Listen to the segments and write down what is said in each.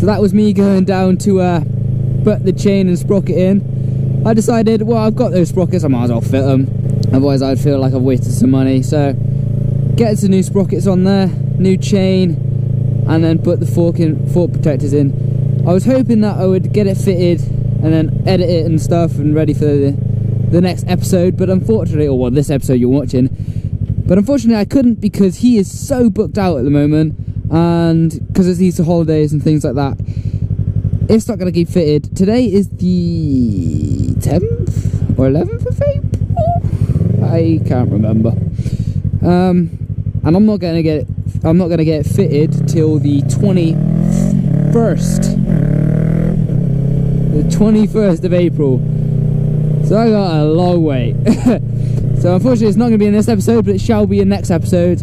So that was me going down to butt the chain and sprocket in. I decided, well, I've got those sprockets, I might as well fit them, otherwise I'd feel like I've wasted some money. So get some new sprockets on there, new chain, and then put the fork protectors in. I was hoping that I would get it fitted and then edit it and stuff and ready for the next episode, but unfortunately, or well, this episode you're watching, but unfortunately I couldn't, because he is so booked out at the moment, and because it's Easter holidays and things like that, it's not going to get fitted. Today is the 10th or 11th of April? I can't remember. And I'm not going to get it fitted till the 21st of April. So I got a long wait. So unfortunately it's not going to be in this episode, but it shall be in next episode.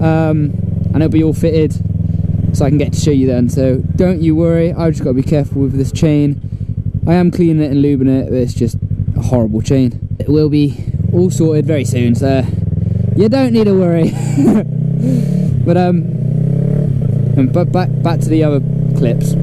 And it'll be all fitted, so I can get to show you then. So don't you worry, I've just got to be careful with this chain. I am cleaning it and lubing it, but it's just a horrible chain. It will be all sorted very soon, so you don't need to worry. But and back to the other clips.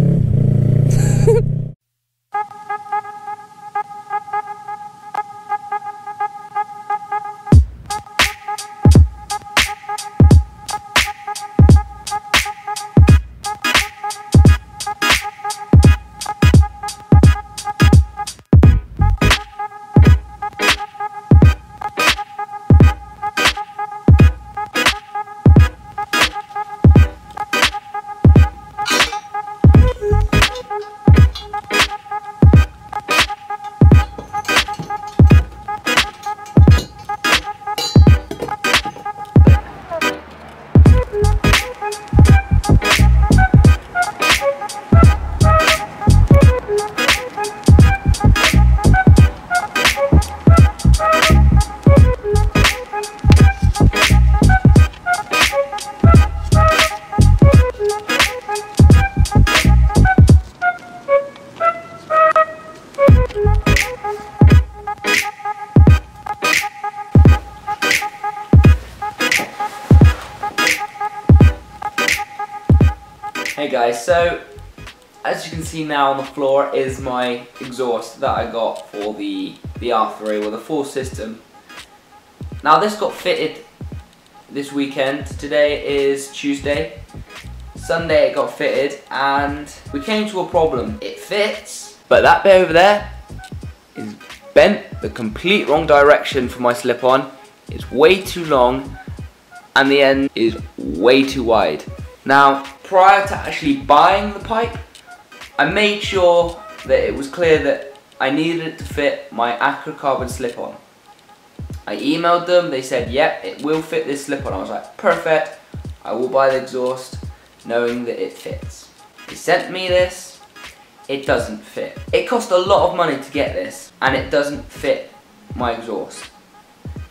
Hey guys, so as you can see now on the floor is my exhaust that I got for the R3 with a full system. Now this got fitted this weekend. Today is Tuesday. Sunday it got fitted and we came to a problem. It fits, but that bit over there is bent the complete wrong direction for my slip-on. It's way too long and the end is way too wide. Now, prior to actually buying the pipe, I made sure that it was clear that I needed it to fit my Akrapovic slip-on. I emailed them, they said, yep, it will fit this slip-on. I was like, perfect, I will buy the exhaust knowing that it fits. They sent me this, it doesn't fit. It cost a lot of money to get this, and it doesn't fit my exhaust.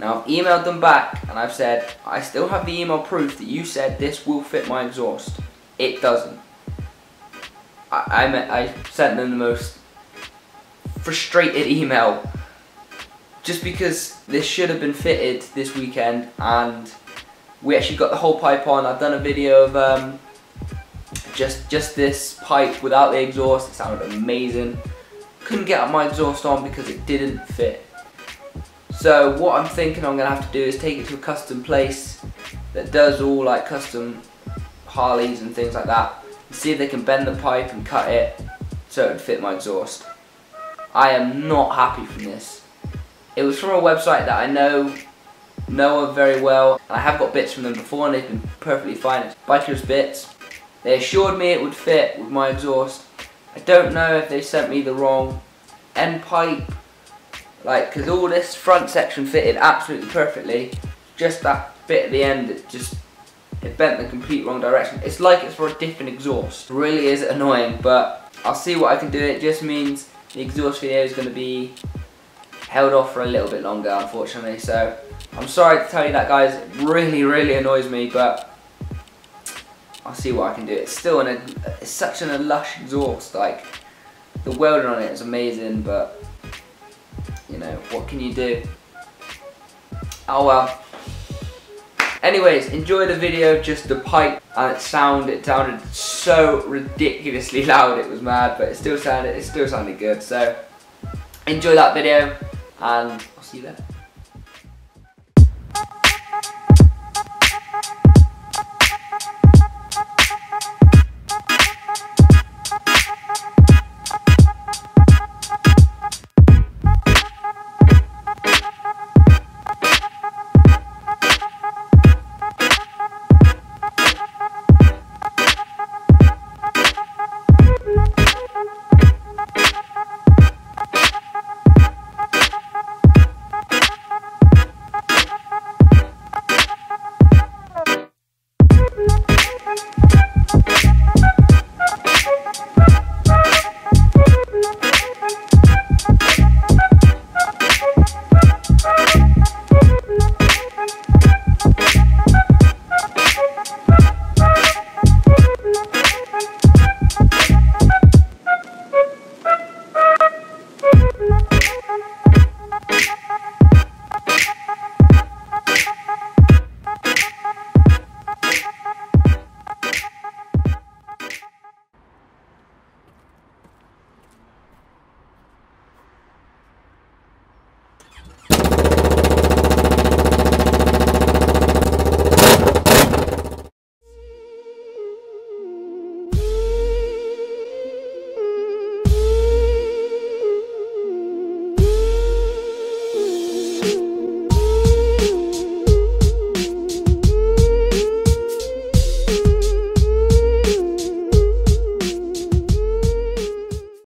Now I've emailed them back and I've said, I still have the email proof that you said this will fit my exhaust. It doesn't. I sent them the most frustrated email, just because this should have been fitted this weekend and we actually got the whole pipe on. I've done a video of just this pipe without the exhaust. It sounded amazing. Couldn't get my exhaust on because it didn't fit. So what I'm thinking I'm going to have to do is take it to a custom place that does all like custom Harleys and things like that, and see if they can bend the pipe and cut it so it would fit my exhaust. I am not happy from this. It was from a website that I know very well, and I have got bits from them before and they've been perfectly fine. It's Biker's Bits. They assured me it would fit with my exhaust. I don't know if they sent me the wrong end pipe, like, because all this front section fitted absolutely perfectly, just that bit at the end, it bent the complete wrong direction. It's like it's for a different exhaust. It really is annoying, but I'll see what I can do. It just means the exhaust video is going to be held off for a little bit longer, unfortunately. So I'm sorry to tell you that, guys. It really annoys me, but I'll see what I can do. It's still it's such a lush exhaust. Like, the welding on it is amazing, but you know, what can you do? Oh well. Anyways, enjoy the video, just the pipe and its sound. It sounded so ridiculously loud, it was mad, but it still sounded good. So enjoy that video and I'll see you there.